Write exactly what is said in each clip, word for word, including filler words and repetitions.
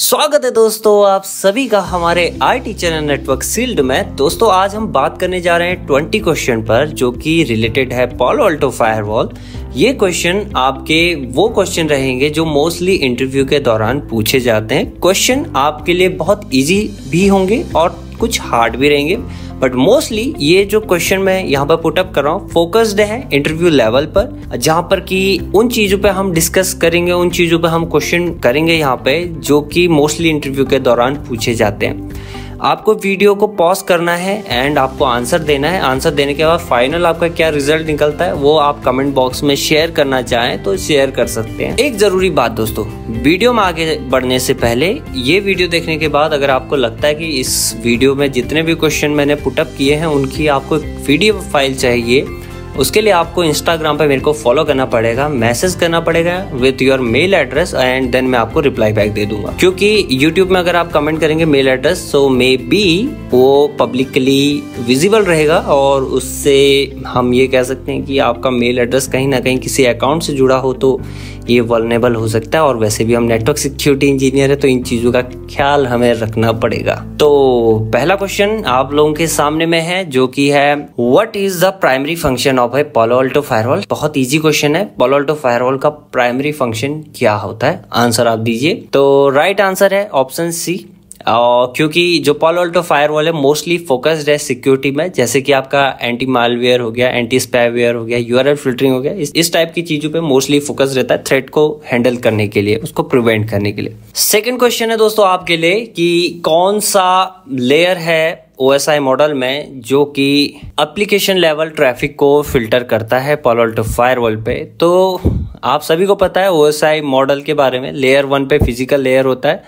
स्वागत है दोस्तों आप सभी का हमारे आईटी चैनल नेटवर्क शील्ड में। दोस्तों आज हम बात करने जा रहे हैं बीस क्वेश्चन पर जो कि रिलेटेड है पालो अल्टो फायरवॉल। ये क्वेश्चन आपके वो क्वेश्चन रहेंगे जो मोस्टली इंटरव्यू के दौरान पूछे जाते हैं। क्वेश्चन आपके लिए बहुत इजी भी होंगे और कुछ हार्ड भी रहेंगे, बट मोस्टली ये जो क्वेश्चन मैं यहाँ पर पुटअप कर रहा हूँ फोकस्ड है इंटरव्यू लेवल पर, जहाँ पर कि उन चीज़ों पे हम डिस्कस करेंगे, उन चीज़ों पे हम क्वेश्चन करेंगे यहाँ पे जो कि मोस्टली इंटरव्यू के दौरान पूछे जाते हैं। आपको वीडियो को पॉज करना है एंड आपको आंसर देना है। आंसर देने के बाद फाइनल आपका क्या रिजल्ट निकलता है वो आप कमेंट बॉक्स में शेयर करना चाहें तो शेयर कर सकते हैं। एक ज़रूरी बात दोस्तों, वीडियो में आगे बढ़ने से पहले ये वीडियो देखने के बाद अगर आपको लगता है कि इस वीडियो में जितने भी क्वेश्चन मैंने पुटअप किए हैं उनकी आपको पीडीएफ फाइल चाहिए, उसके लिए आपको इंस्टाग्राम पे मेरे को फॉलो करना पड़ेगा, मैसेज करना पड़ेगा with your mail address and then मैं आपको रिप्लाई बैक दे दूंगा। क्योंकि यूट्यूब में अगर आप कमेंट करेंगे mail address so may be वो पब्लिकली विजिबल रहेगा और उससे हम ये कह सकते हैं कि आपका मेल एड्रेस कहीं ना कहीं किसी अकाउंट से जुड़ा हो तो ये वल्नरेबल हो सकता है। और वैसे भी हम नेटवर्क सिक्योरिटी इंजीनियर है तो इन चीज़ों का ख्याल हमें रखना पड़ेगा। तो पहला क्वेश्चन आप लोगों के सामने में है जो कि है what is the primary function of a Palo Alto firewall. बहुत इजी क्वेश्चन है, पालो अल्टो फायरवॉल का प्राइमरी फंक्शन क्या होता है आंसर आप दीजिए। तो राइट आंसर है ऑप्शन सी, और क्योंकि जो पालो अल्टो फायरवॉल है मोस्टली फोकस्ड है सिक्योरिटी में, जैसे कि आपका एंटी मालवेयर हो गया, एंटी स्पाईवेयर हो गया, यूआरएल फिल्टरिंग हो गया, इस इस टाइप की चीज़ों पे मोस्टली फोकस रहता है थ्रेट को हैंडल करने के लिए, उसको प्रिवेंट करने के लिए। सेकंड क्वेश्चन है दोस्तों आपके लिए कि कौन सा लेयर है ओएसआई मॉडल में जो कि एप्लीकेशन लेवल ट्रैफिक को फिल्टर करता है पालो अल्टो फायरवॉल पे। तो आप सभी को पता है ओएसआई मॉडल के बारे में, लेयर वन पे फिजिकल लेयर होता है,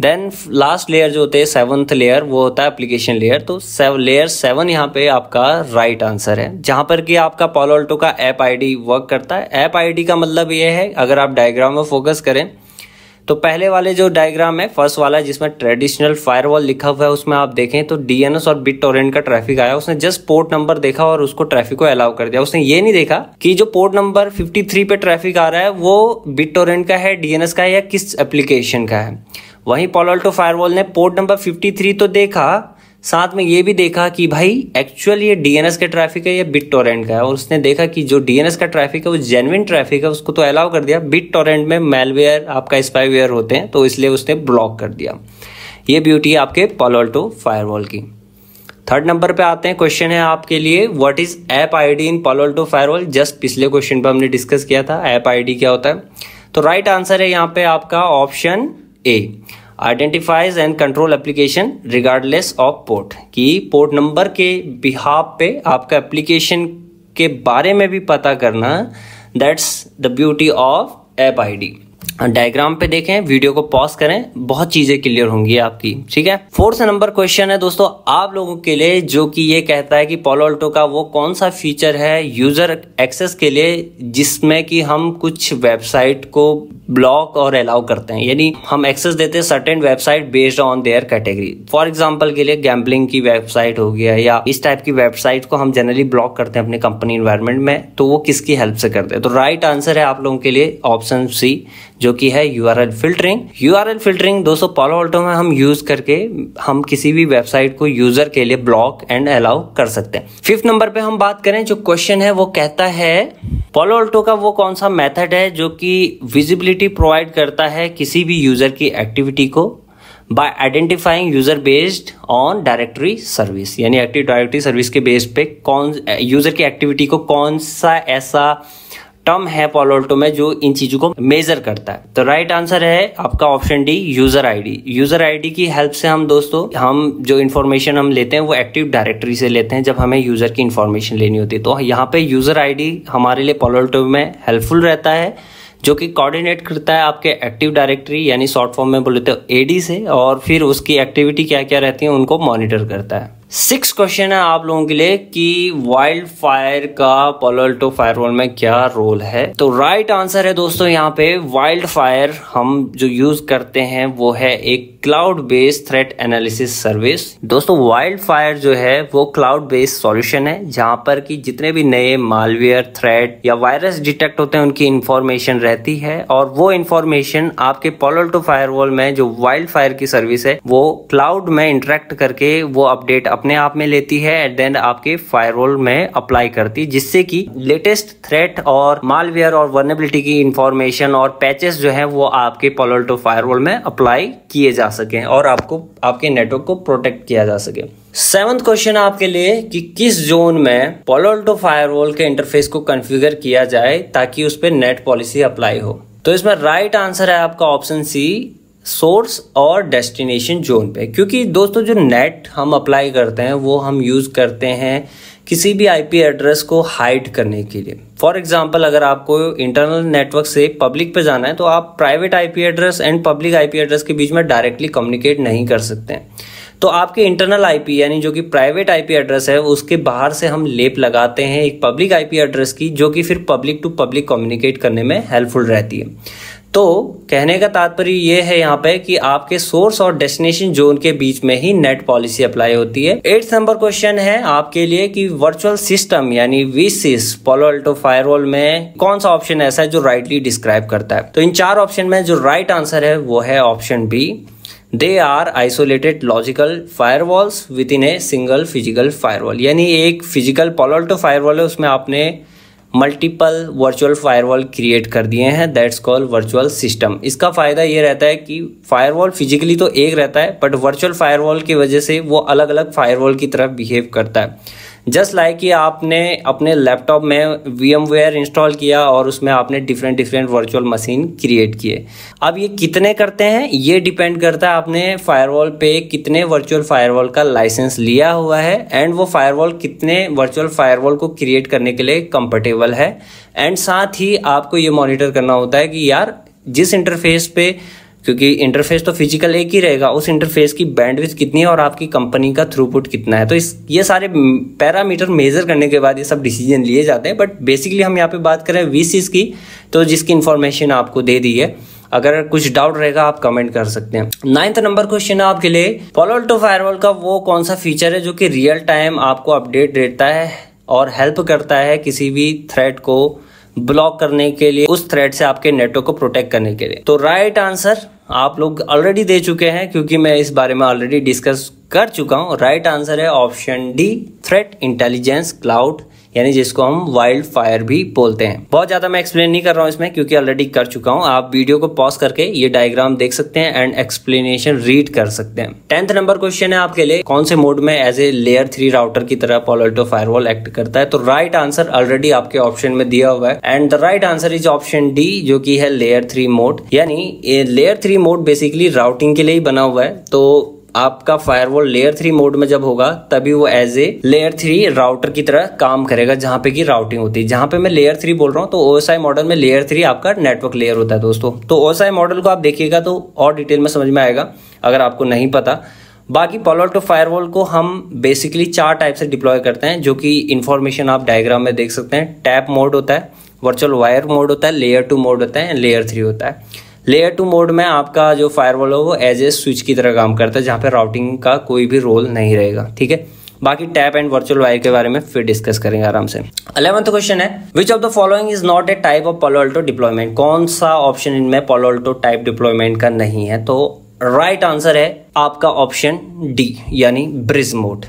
देन लास्ट लेयर जो होते हैं सेवन्थ लेयर वो होता है एप्लीकेशन लेयर। तो सेव लेयर सेवन यहाँ पे आपका राइट right आंसर है, जहाँ पर कि आपका पालो अल्टो का ऐप आईडी वर्क करता है। ऐप आईडी का मतलब ये है, अगर आप डायग्राम में फोकस करें तो पहले वाले जो डायग्राम है फर्स्ट वाला जिसमें ट्रेडिशनल फायरवॉल लिखा हुआ है उसमें आप देखें तो डीएनएस और बिटटोरेंट का ट्रैफिक आया, उसने जस्ट पोर्ट नंबर देखा और उसको ट्रैफिक को अलाउ कर दिया। उसने ये नहीं देखा कि जो पोर्ट नंबर तिरेपन पे ट्रैफिक आ रहा है वो बिटटोरेंट का है, डीएनएस का है या किस एप्लीकेशन का है। वहीं पालो अल्टो फायरवॉल ने पोर्ट नंबर तिरेपन तो देखा, साथ में ये भी देखा कि भाई एक्चुअल ये डीएनएस का ट्रैफिक है या बिटटोरेंट का है, और उसने देखा कि जो डीएनएस का ट्रैफिक है वो जेन्युइन ट्रैफिक है, उसको तो अलाउ कर दिया। बिटटोरेंट में मैलवेयर आपका स्पाईवेयर होते हैं तो इसलिए उसने ब्लॉक कर दिया। ये ब्यूटी है आपके पालो अल्टो फायरवॉल की। थर्ड नंबर पे आते हैं, क्वेश्चन है आपके लिए what is app ID in Palo Alto firewall. Just पिछले क्वेश्चन पर हमने डिस्कस किया था ऐप आईडी क्या होता है। तो राइट आंसर है यहाँ पे आपका option A, identifies and control application regardless of port, कि पोर्ट नंबर के बिहाफ पे आपका एप्लीकेशन के बारे में भी पता करना, that's the beauty of app ID. Diagram पे देखें, वीडियो को पॉज करें, बहुत चीजें क्लियर होंगी आपकी, ठीक है। फोर्थ नंबर क्वेश्चन है दोस्तों आप लोगों के लिए जो कि ये कहता है कि पालो अल्टो का वो कौन सा फीचर है यूजर एक्सेस के लिए जिसमें कि हम कुछ वेबसाइट को ब्लॉक और अलाउ करते हैं, यानी हम एक्सेस देते हैं certain website based on their category. For example के लिए गैम्बलिंग की वेबसाइट हो गया या इस टाइप की वेबसाइट को हम जनरली ब्लॉक करते हैं अपने कंपनी इन्वायरमेंट में, तो वो किसकी हेल्प से करते हैं। तो राइट आंसर है आप लोगों के लिए ऑप्शन सी जो कि है यूआरएल फिल्टरिंग। यूआरएल फिल्टरिंग दोस्तों पालो अल्टो में हम यूज करके हम किसी भी वेबसाइट को यूजर के लिए ब्लॉक एंड अलाउ कर सकते हैं। फिफ्थ नंबर पे हम बात करें, जो क्वेश्चन है वो कहता है पालो अल्टो का वो कौन सा मेथड है जो कि विजिबिलिटी प्रोवाइड करता है किसी भी यूजर की एक्टिविटी को by identifying user based on directory service, यानी एक्टिव डायरेक्टरी सर्विस के बेस पे कौन यूजर की एक्टिविटी को कौन सा ऐसा टर्म है पालो अल्टो में जो इन चीजों को मेजर करता है। तो राइट आंसर है आपका option D user ID. User ID की हेल्प से हम दोस्तों हम जो इन्फॉर्मेशन हम लेते हैं वो एक्टिव डायरेक्टरी से लेते हैं जब हमें यूजर की इन्फॉर्मेशन लेनी होती है। तो यहाँ पे यूजर आईडी हमारे लिए पालो अल्टो में हेल्पफुल रहता है जो कि कोऑर्डिनेट करता है आपके एक्टिव डायरेक्टरी, यानी शॉर्ट फॉर्म में बोले तो एडी से, और फिर उसकी एक्टिविटी क्या क्या रहती है उनको मॉनिटर करता है। सिक्स क्वेश्चन है आप लोगों के लिए कि वाइल्ड फायर का पालो अल्टो फायरवॉल में क्या रोल है। तो राइट आंसर है दोस्तों यहाँ पे वाइल्ड फायर हम जो यूज करते हैं वो है एक cloud based threat analysis service. दोस्तों वाइल्ड फायर जो है वो क्लाउड बेस्ड सॉल्यूशन है जहां पर कि जितने भी नए मालवेयर थ्रेट या वायरस डिटेक्ट होते हैं उनकी इंफॉर्मेशन रहती है और वो इंफॉर्मेशन आपके पालो अल्टो फायरवॉल में जो वाइल्ड फायर की सर्विस है वो क्लाउड में इंटरेक्ट करके वो अपडेट अपने आप में लेती है एंड देन आपके फायरवॉल में अप्लाई करती, जिससे कि लेटेस्ट थ्रेट और मालवेयर और वर्नेबिलिटी की इंफॉर्मेशन और पैचेस जो है वो आपके पालो अल्टो फायरवॉल में अप्लाई किए जा सके और आपको आपके नेटवर्क को प्रोटेक्ट किया जा सके। सेवंथ क्वेश्चन आपके लिए कि किस जोन में पालो अल्टो फायरवॉल के इंटरफेस को कॉन्फ़िगर किया जाए ताकि उस पे नेट पॉलिसी अप्लाई हो। तो इसमें राइट आंसर है आपका ऑप्शन सी, सोर्स और डेस्टिनेशन जोन पे, क्योंकि दोस्तों जो नेट हम अप्लाई करते हैं वो हम यूज करते हैं किसी भी आईपी एड्रेस को हाइड करने के लिए। फॉर एग्जांपल अगर आपको इंटरनल नेटवर्क से पब्लिक पे जाना है तो आप private IP address and public IP address के बीच में डायरेक्टली कम्युनिकेट नहीं कर सकते हैं। तो आपके इंटरनल आईपी यानी जो कि प्राइवेट आईपी एड्रेस है उसके बाहर से हम लेप लगाते हैं एक पब्लिक आईपी एड्रेस की, जो कि फिर पब्लिक टू पब्लिक कम्युनिकेट करने में हेल्पफुल रहती है। तो कहने का तात्पर्य यह है यहाँ पे कि आपके सोर्स और डेस्टिनेशन जोन के बीच में ही नेट पॉलिसी अप्लाई होती है। एट्थ नंबर क्वेश्चन है आपके लिए कि वर्चुअल सिस्टम यानी वीसीएस पालो अल्टो फायरवॉल में कौन सा ऑप्शन ऐसा है जो राइटली डिस्क्राइब करता है। तो इन चार ऑप्शन में जो राइट आंसर है वो है option B, they are isolated logical firewalls within a single physical firewall, यानी एक फिजिकल पालो अल्टो फायरवॉल है उसमें आपने मल्टीपल वर्चुअल फायरवॉल क्रिएट कर दिए हैं, दैट्स कॉल्ड वर्चुअल सिस्टम। इसका फायदा ये रहता है कि फायरवॉल फिजिकली तो एक रहता है बट वर्चुअल फायरवॉल की वजह से वो अलग अलग फायरवॉल की तरफ बिहेव करता है। जस्ट लाइक कि आपने अपने लैपटॉप में वीएमवेयर इंस्टॉल किया और उसमें आपने different different virtual machine create किए। अब ये कितने करते हैं ये डिपेंड करता है आपने फायरवॉल पे कितने वर्चुअल फायरवॉल का लाइसेंस लिया हुआ है एंड वो फायरवॉल कितने वर्चुअल फायरवॉल को क्रिएट करने के लिए कंफर्टेबल है। एंड साथ ही आपको ये मॉनिटर करना होता है कि यार जिस इंटरफेस पे, क्योंकि इंटरफेस तो फिजिकल एक ही रहेगा, उस इंटरफेस की बैंडविड्थ कितनी है और आपकी कंपनी का थ्रूपुट कितना है। तो इस ये सारे पैरामीटर मेजर करने के बाद ये सब डिसीजन लिए जाते हैं। बट बेसिकली हम यहाँ पे बात करें वीसीएस की, तो जिसकी इंफॉर्मेशन आपको दे दी है। अगर कुछ डाउट रहेगा आप कमेंट कर सकते हैं। नाइन्थ नंबर क्वेश्चन है आपके लिए पालो अल्टो फायरवॉल का वो कौन सा फीचर है जो कि रियल टाइम आपको अपडेट देता है और हेल्प करता है किसी भी थ्रेट को ब्लॉक करने के लिए, उस थ्रेड से आपके नेटवर्क को प्रोटेक्ट करने के लिए। तो राइट आंसर आप लोग ऑलरेडी दे चुके हैं क्योंकि मैं इस बारे में ऑलरेडी डिस्कस कर चुका हूं। राइट आंसर है option D, threat intelligence cloud, यानी जिसको हम वाइल्ड फायर भी बोलते हैं। बहुत ज्यादा मैं एक्सप्लेन नहीं कर रहा हूँ इसमें क्योंकि ऑलरेडी कर चुका हूँ। आप वीडियो को पॉज करके ये डायग्राम देख सकते हैं एंड एक्सप्लेनेशन रीड कर सकते हैं। टेंथ नंबर क्वेश्चन है आपके लिए कौन से मोड में as a layer three router की तरह पालो अल्टो फायरवॉल एक्ट करता है। तो राइट आंसर ऑलरेडी आपके ऑप्शन में दिया हुआ है and the right answer is option D जो की है लेयर थ्री मोड, यानी layer three mode basically routing के लिए ही बना हुआ है। तो आपका फायरवॉल लेयर थ्री मोड में जब होगा तभी वो as a layer three router की तरह काम करेगा जहां पे की राउटिंग होती है। जहां पे मैं लेयर थ्री बोल रहा हूं तो ओएसआई मॉडल में लेयर थ्री आपका नेटवर्क लेयर होता है दोस्तों। तो ओएसआई मॉडल को आप देखिएगा तो और डिटेल में समझ में आएगा अगर आपको नहीं पता। बाकी पालो अल्टो फायरवॉल को हम बेसिकली चार टाइप से डिप्लॉय करते हैं जो कि इन्फॉर्मेशन आप डायग्राम में देख सकते हैं। टैप मोड होता है, वर्चुअल वायर मोड होता है, लेयर टू मोड होता है, लेयर थ्री होता है। लेयर टू मोड में आपका जो फायरवॉल है वो एज ए स्विच की तरह काम करता है जहाँ पे राउटिंग का कोई भी रोल नहीं रहेगा, ठीक है। बाकी टैप एंड वर्चुअल वायर के बारे में फिर डिस्कस करेंगे आराम से। इलेवंथ क्वेश्चन है which of the following is not a type of Palo Alto deployment, कौन सा ऑप्शन इनमें पालो अल्टो टाइप डिप्लॉयमेंट का नहीं है। तो राइट आंसर है आपका ऑप्शन डी यानी ब्रिज मोड।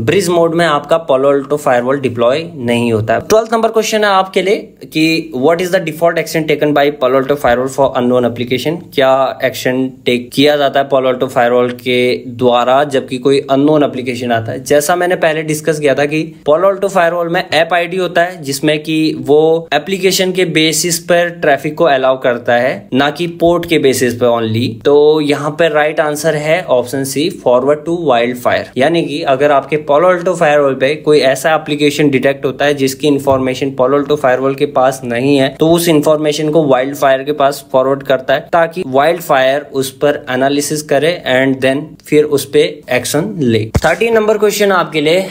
ब्रिज मोड में आपका पालो अल्टो फायरवॉल डिप्लॉय नहीं होता है। ट्वेल्थ नंबर क्वेश्चन है आपके लिए कि what is the default action taken by Palo Alto firewall for unknown application, क्या एक्शन टेक किया जाता है पालो अल्टो फायरवॉल के द्वारा जबकि कोई अननोन एप्लीकेशन आता है। जैसा मैंने पहले डिस्कस किया था कि पालो अल्टो फायरवॉल में ऐप आईडी होता है जिसमें कि वो एप्लीकेशन के बेसिस पर ट्रैफिक को अलाउ करता है, ना कि पोर्ट के बेसिस पर ओनली। तो यहाँ पर राइट आंसर है option C, forward to WildFire, यानी कि अगर आपके Palo Alto फायरवॉल पे कोई ऐसा एप्लीकेशन डिटेक्ट होता है जिसकी इन्फॉर्मेशन Palo Alto फायरवॉल के पास नहीं है, तो उस इन्फॉर्मेशन को वाइल्ड फायर के पास फॉरवर्ड करता है ताकि वाइल्ड फायर उस पर एनालिसिस करे एंड देन फिर उस पे एक्शन ले। थर्टीन नंबर क्वेश्चन आपके लिए,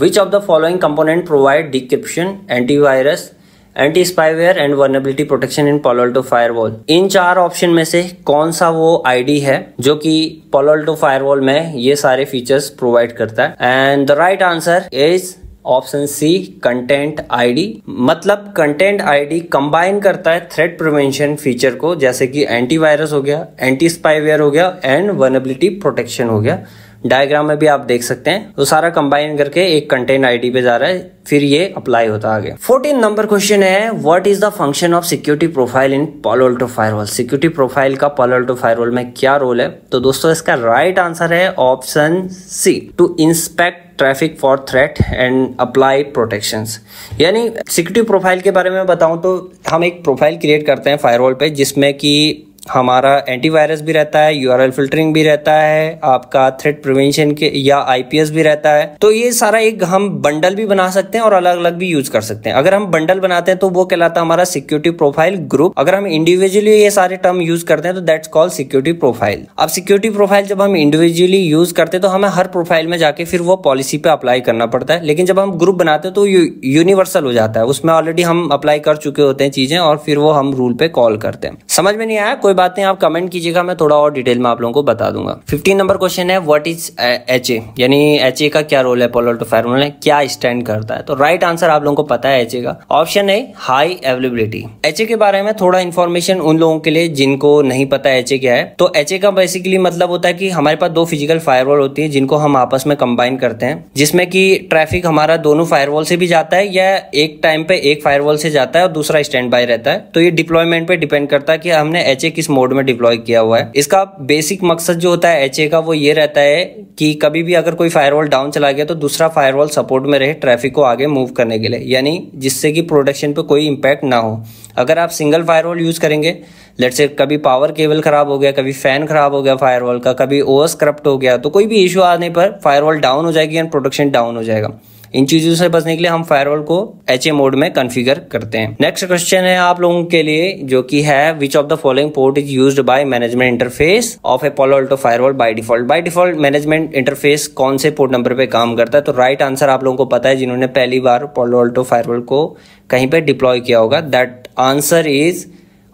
which of the following component provide decryption, antivirus, anti spyware and vulnerability protection in Palo Alto firewall? इन चार ऑप्शन में से कौन सा वो आईडी है जो कि Palo Alto फायरवॉल में ये सारे फीचर्स प्रोवाइड करता है? And the right answer is option C, content ID. मतलब कंटेंट आईडी कंबाइन करता है थ्रेट प्रिवेंशन फीचर को, जैसे कि एंटीवायरस हो गया, एंटी स्पाईवेयर हो गया एंड वर्नेबिलिटी प्रोटेक्शन हो गया। डायग्राम में भी आप देख सकते हैं, तो सारा कंबाइन करके एक कंटेंट आईडी पे जा रहा है, फिर ये अप्लाई होता आगे। फोर्टीन नंबर क्वेश्चन है, what is the function of security profile in Palo Alto firewall? Security profile का Palo Alto फायरवॉल में क्या रोल है? तो दोस्तों इसका राइट आंसर है option C, to inspect traffic for threat and apply protections. यानी सिक्योरिटी प्रोफाइल के बारे में बताऊं तो हम एक प्रोफाइल क्रिएट करते हैं फायरवॉल पे जिसमें कि हमारा एंटीवायरस भी रहता है, यूआरएल फिल्टरिंग भी रहता है, आपका थ्रेट प्रिवेंशन के या आईपीएस भी रहता है। तो ये सारा एक हम बंडल भी बना सकते हैं और अलग अलग भी यूज कर सकते हैं। अगर हम बंडल बनाते हैं तो वो कहलाता है हमारा सिक्योरिटी प्रोफाइल ग्रुप। अगर हम इंडिविजुअली ये सारे टर्म यूज करते हैं तो दैट्स कॉल्ड सिक्योरिटी प्रोफाइल। अब सिक्योरिटी प्रोफाइल जब हम इंडिविजुअली यूज करते हैं तो हमें हर प्रोफाइल में जाके फिर वो पॉलिसी पे अप्लाई करना पड़ता है, लेकिन जब हम ग्रुप बनाते हैं तो यूनिवर्सल हो जाता है, उसमें ऑलरेडी हम अप्लाई कर चुके होते हैं चीजें और फिर वो हम रूल पे कॉल करते हैं। समझ में नहीं आया कोई बातें आप कमेंट कीजिएगा, मैं थोड़ा और डिटेल में आप लोगों को बता दूंगा। फिफ्टीन नंबर क्वेश्चन है, व्हाट इज एचए, यानी एचए का क्या रोल है Palo Alto फायरवॉल में, क्या स्टैंड करता है? तो राइट आंसर आप लोगों को पता है एचए का, ऑप्शन है हाई अवेलेबिलिटी। एचए के बारे में थोड़ा इन्फॉर्मेशन उन लोगों के लिए जिनको नहीं पता एचए क्या है। तो एचए का बेसिकली मतलब होता है कि हमारे पास दो फिजिकल फायरवॉल होती है जिनको हम आपस में कंबाइन करते हैं, जिसमें कि ट्रैफिक हमारा दोनों फायरवॉल से भी जाता है या एक टाइम पे एक फायरवॉल से जाता है और दूसरा स्टैंड बाय रहता है। तो ये डिप्लॉयमेंट पे डिपेंड करता है कि हमने एचए किस मोड में डिप्लॉय किया हुआ है। इसका बेसिक मकसद जो होता है एचए का वो ये रहता है कि कभी भी अगर कोई फायरवॉल डाउन चला गया तो दूसरा फायरवॉल सपोर्ट में रहे ट्रैफिक को आगे मूव करने के लिए, यानी जिससे कि प्रोटेक्शन पे कोई इंपैक्ट ना हो। अगर आप सिंगल फायरवॉल यूज करेंगे, लेट्स से कभी पावर केबल खराब हो गया, कभी फैन खराब हो गया फायरवॉल का, कभी ओएस करप्ट हो गया, तो कोई भी इशू आने पर फायरवॉल डाउन हो जाएगी एंड प्रोटेक्शन डाउन हो जाएगा। इन चीजों से बचने के लिए हम फायरवॉल को एचए मोड में कॉन्फ़िगर करते हैं। नेक्स्ट क्वेश्चन है आप लोगों के लिए जो कि है, which of the following port is used by management interface of a Palo Alto firewall by default? By default management interface कौन से पोर्ट नंबर पे काम करता है? तो राइट आंसर आप लोगों को पता है जिन्होंने पहली बार Palo Alto फायरवॉल को कहीं पे डिप्लॉय किया होगा, that answer is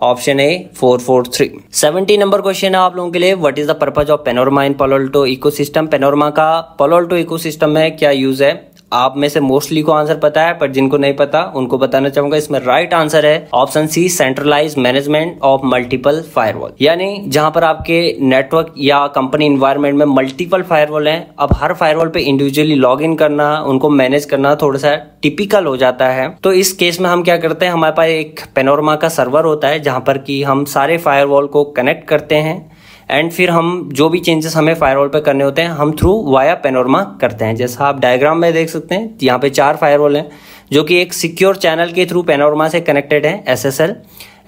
option A four four three. Seventy number question है आप लोगों के लिए, what is the purpose of Panorama in Palo Alto ecosystem? Panorama का Palo Alto इकोसिस्टम में क्या यूज है? आप में से मोस्टली को आंसर पता है, पर जिनको नहीं पता उनको बताना चाहूंगा, इसमें राइट आंसर है option C, centralize management of multiple firewall. यानी जहां पर आपके नेटवर्क या कंपनी एनवायरनमेंट में मल्टीपल फायरवॉल हैं, अब हर फायरवॉल पे इंडिविजुअली लॉगिन करना, उनको मैनेज करना थोड़ा सा टिपिकल हो जाता है। तो इस केस में हम क्या करते हैं, हमारे पास एक Panorama का सर्वर होता है जहां पर कि हम सारे फायरवॉल को कनेक्ट करते हैं एंड फिर हम जो भी चेंजेस हमें फायरवॉल पे करने होते हैं हम थ्रू वाया Panorama करते हैं। जैसा आप डायग्राम में देख सकते हैं, यहाँ पे चार फायरवॉल हैं जो कि एक सिक्योर चैनल के थ्रू Panorama से कनेक्टेड है, एसएसएल,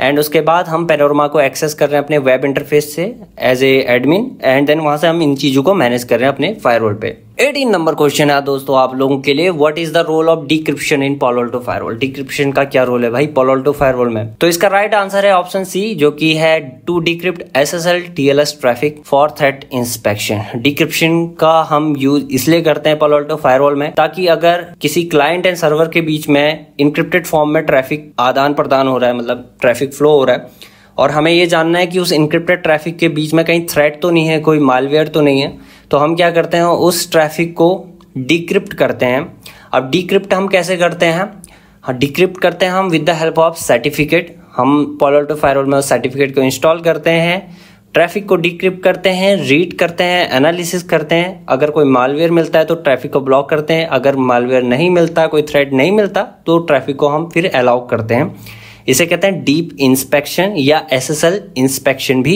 एंड उसके बाद हम Panorama को एक्सेस कर रहे हैं अपने वेब इंटरफेस से as a admin, and then वहां से हम इन चीजों को मैनेज कर रहे हैं अपने फायरवॉल पे। एटीन नंबर क्वेश्चन है दोस्तों आप लोगों के लिए, what is the role of decryption in Palo Alto firewall? Decryption का क्या रोल है भाई Palo Alto फायरवॉल में? तो इसका राइट आंसर है ऑप्शन सी, जो कि है to decrypt SSL TLS traffic for threat inspection. Decryption का हम यूज इसलिए करते हैं Palo Alto फायरवॉल में ताकि अगर किसी क्लाइंट एंड सर्वर के बीच में इनक्रिप्टेड फॉर्म में ट्रैफिक आदान प्रदान हो रहा है, मतलब ट्रैफिक फ्लो हो रहा है, और हमें ये जानना है कि उस इनक्रिप्टेड ट्रैफिक के बीच में कहीं थ्रेट तो नहीं है, कोई मालवेयर तो नहीं है, तो हम क्या करते हैं उस ट्रैफिक को डिक्रिप्ट करते हैं। अब डिक्रिप्ट हम कैसे करते हैं? हाँ, डिक्रिप्ट करते हैं हम with the help of certificate. हम Palo Alto फायरवॉल में उस सर्टिफिकेट को इंस्टॉल करते हैं, ट्रैफिक को डिक्रिप्ट करते हैं, रीड करते हैं, एनालिसिस करते हैं, अगर कोई मालवेयर मिलता है तो ट्रैफिक को ब्लॉक करते हैं, अगर मालवेयर नहीं मिलता, कोई थ्रेट नहीं मिलता, तो ट्रैफिक को हम फिर अलाउ करते हैं। इसे कहते हैं डीप इंस्पेक्शन या एसएसएल इंस्पेक्शन भी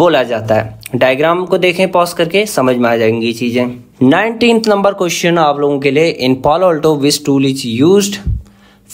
बोला जाता है। डायग्राम को देखें पॉज करके, समझ में आ जाएंगी चीजें। नाइनटीन्थ नंबर क्वेश्चन आप लोगों के लिए, in Palo Alto which tool is used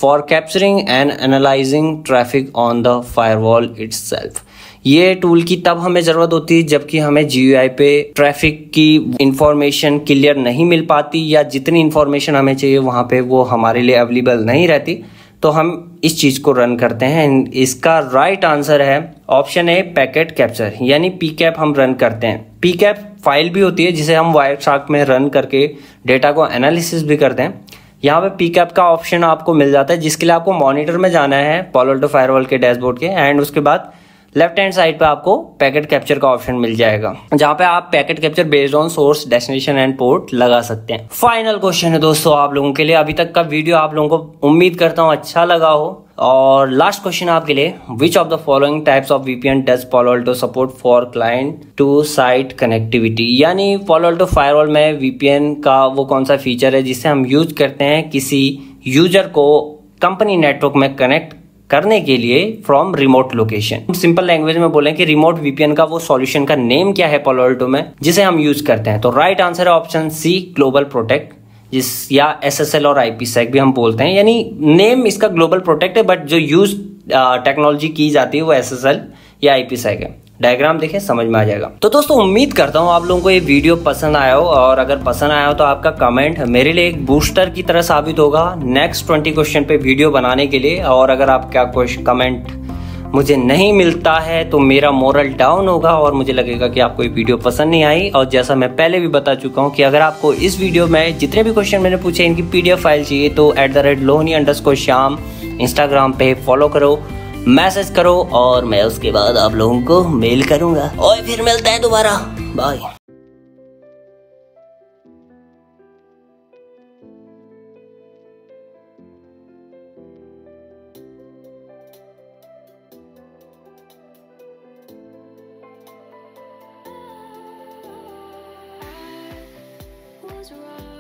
for capturing and analysing traffic on the firewall itself? ये टूल की तब हमें जरूरत होती है जबकि हमें जीयूआई पे ट्रैफिक की इंफॉर्मेशन क्लियर नहीं मिल पाती या जितनी इंफॉर्मेशन हमें चाहिए वहाँ पे वो हमारे लिए अवेलेबल नहीं रहती, तो हम इस चीज़ को रन करते हैं। इसका राइट आंसर है ऑप्शन ए पैकेट कैप्चर, यानी पीकैप हम रन करते हैं। पीकैप फाइल भी होती है जिसे हम वायरशार्क में रन करके डेटा को एनालिसिस भी करते हैं। यहाँ पे पीकैप का ऑप्शन आपको मिल जाता है, जिसके लिए आपको मॉनिटर में जाना है पालो अल्टो फायरवॉल के डैशबोर्ड के, एंड उसके बाद लेफ्ट हैंड साइड पे आपको पैकेट कैप्चर का ऑप्शन मिल जाएगा, जहाँ पे आप packet capture based on source, destination and port लगा सकते हैं। फाइनल क्वेश्चन है दोस्तों आप लोगों के लिए। अभी तक का वीडियो आप लोगों को उम्मीद करता हूँ अच्छा लगा हो। और लास्ट क्वेश्चन आपके लिए, which of the following types of VPN does Palo Alto support for client to site connectivity, यानी पालो अल्टो फायरवॉल में वीपीएन का वो कौन सा फीचर है जिसे हम यूज करते हैं किसी यूजर को कंपनी नेटवर्क में कनेक्ट करने के लिए from remote location. Simple language में बोलें कि रिमोट वीपीएन का वो सॉल्यूशन का नेम क्या है पालो अल्टो में जिसे हम यूज करते हैं। तो राइट आंसर है ऑप्शन सी ग्लोबल प्रोटेक्ट, जिस या एसएसएल और आईपीसेक भी हम बोलते हैं, यानी नेम इसका ग्लोबल प्रोटेक्ट है बट जो यूज टेक्नोलॉजी की जाती है वो एसएसएल या आईपीसेक है। डायग्राम देखें समझ में आ जाएगा। तो दोस्तों उम्मीद करता हूँ आप लोगों को ये वीडियो पसंद आया हो, और अगर पसंद आया हो तो आपका कमेंट मेरे लिए एक बूस्टर की तरह साबित होगा नेक्स्ट ट्वेंटी क्वेश्चन पे वीडियो बनाने के लिए। और अगर आपका कोई कमेंट मुझे नहीं मिलता है तो मेरा मोरल डाउन होगा और मुझे लगेगा कि आपको ये वीडियो पसंद नहीं आई। और जैसा मैं पहले भी बता चुका हूँ कि अगर आपको इस वीडियो में जितने भी क्वेश्चन मैंने पूछे इनकी पीडीएफ फाइल चाहिए तो at the rate Lohani underscore Shyam Instagram पे फॉलो करो, मैसेज करो, और मैं उसके बाद आप लोगों को मेल करूँगा। और फिर मिलता है दोबारा, बाय। Right.